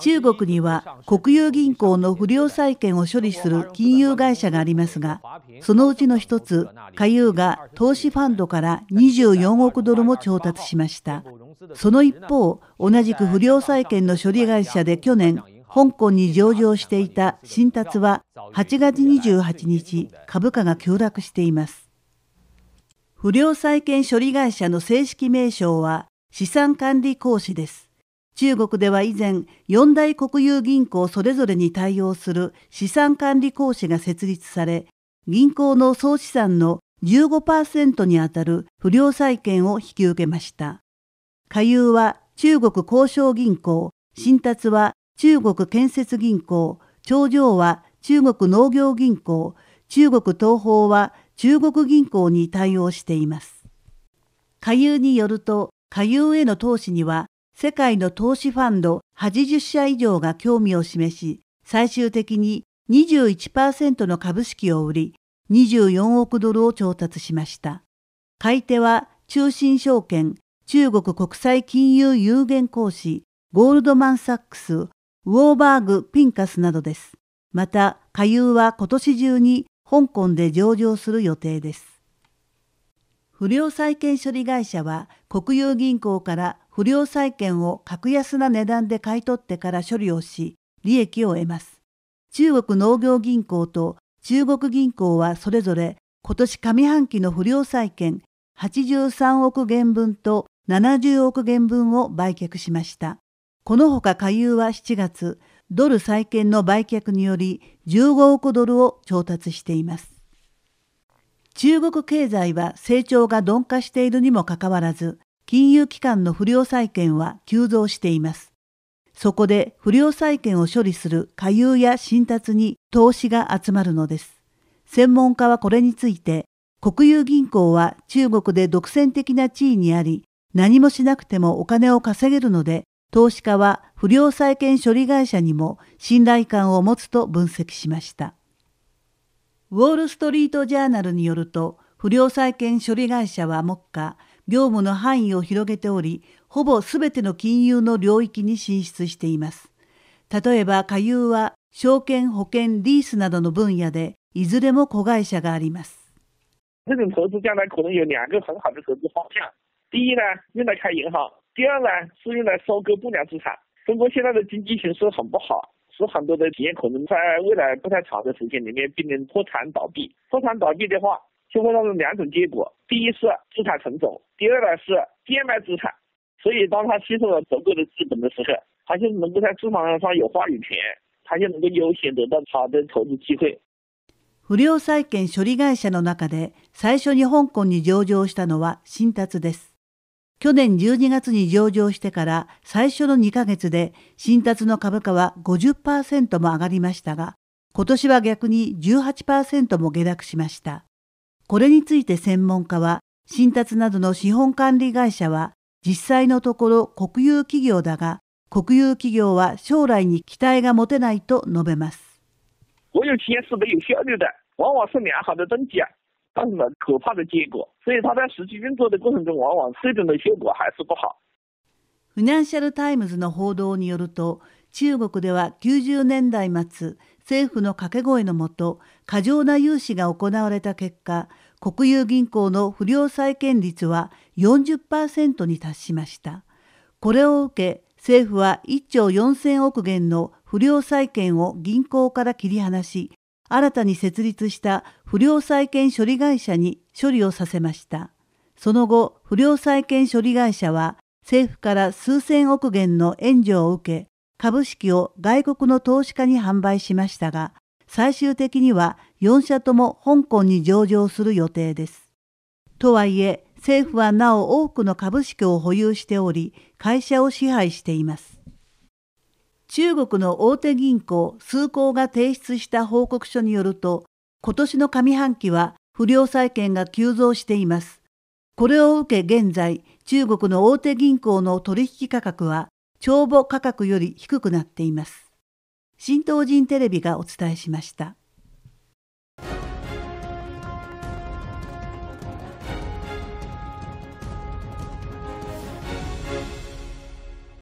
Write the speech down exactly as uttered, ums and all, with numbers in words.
中国には国有銀行の不良債権を処理する金融会社がありますが、そのうちの一つ、華友が投資ファンドからにじゅうよんおくドルも調達しました。その一方、同じく不良債権の処理会社で去年、香港に上場していた新達ははちがつにじゅうはちにち、株価が急落しています。不良債権処理会社の正式名称は資産管理公司です。中国では以前、四大国有銀行それぞれに対応する資産管理公司が設立され、銀行の総資産の じゅうごパーセント にあたる不良債権を引き受けました。華友は中国工商銀行、新達は中国建設銀行、長城は中国農業銀行、中国東方は中国銀行に対応しています。華友によると、華友への投資には、世界の投資ファンドはちじゅっしゃ以上が興味を示し、最終的に にじゅういちパーセント の株式を売り、にじゅうよんおくドルを調達しました。買い手は中信証券、中国国際金融有限公司、ゴールドマンサックス、ウォーバーグ・ピンカスなどです。また、華友は今年中に香港で上場する予定です。不良債権処理会社は国有銀行から不良債権を格安な値段で買い取ってから処理をし、利益を得ます。中国農業銀行と中国銀行はそれぞれ今年上半期の不良債権はちじゅうさんおくげん分とななじゅうおくげん分を売却しました。このほか華友はしちがつ、ドル債券の売却によりじゅうごおくドルを調達しています。中国経済は成長が鈍化しているにもかかわらず、金融機関の不良債権は急増しています。そこで不良債権を処理する華友や新達に投資が集まるのです。専門家はこれについて、国有銀行は中国で独占的な地位にあり、何もしなくてもお金を稼げるので、投資家は不良債権処理会社にも信頼感を持つと分析しました。ウォール・ストリート・ジャーナルによると、不良債権処理会社は目下、業務の範囲を広げており、ほぼすべての金融の領域に進出しています。例えば、華友は証券、保険、リースなどの分野で、いずれも子会社があります。就会造成两种结果，第一是资产重组，第二呢是变卖资产。所以当他吸收了足够的资本的时候，他就能够在市场上有话语权，他就能够优先得到好的投资机会。不良債権処理会社の中で最初に香港に上場したのは新達です。去年じゅうにがつに上場してから最初のにかげつで新達の株価は ごじゅっパーセント も上がりましたが、今年は逆に じゅうはちパーセント も下落しました。これについて専門家は、新達などの資本管理会社は、実際のところ国有企業だが、国有企業は将来に期待が持てないと述べます。国有企業是没有效率的，往往是良好的登记啊，但是呢可怕的结果，所以它在实际运作的过程中，往往最终的结果还是不好。フィナンシャルタイムズの報道によると、中国ではきゅうじゅうねんだいまつ、政府の掛け声のもと、過剰な融資が行われた結果、国有銀行の不良債権率は よんじゅっパーセント に達しました。これを受け、政府はいっちょうよんせんおくげんの不良債権を銀行から切り離し、新たに設立した不良債権処理会社に処理をさせました。その後、不良債権処理会社は、政府から数千億元の援助を受け、株式を外国の投資家に販売しましたが、最終的にはよんしゃとも香港に上場する予定です。とはいえ、政府はなお多くの株式を保有しており、会社を支配しています。中国の大手銀行、数行が提出した報告書によると、今年の上半期は不良債権が急増しています。これを受け現在、中国の大手銀行の取引価格は、帳簿価格より低くなっています。新東人テレビがお伝えしました。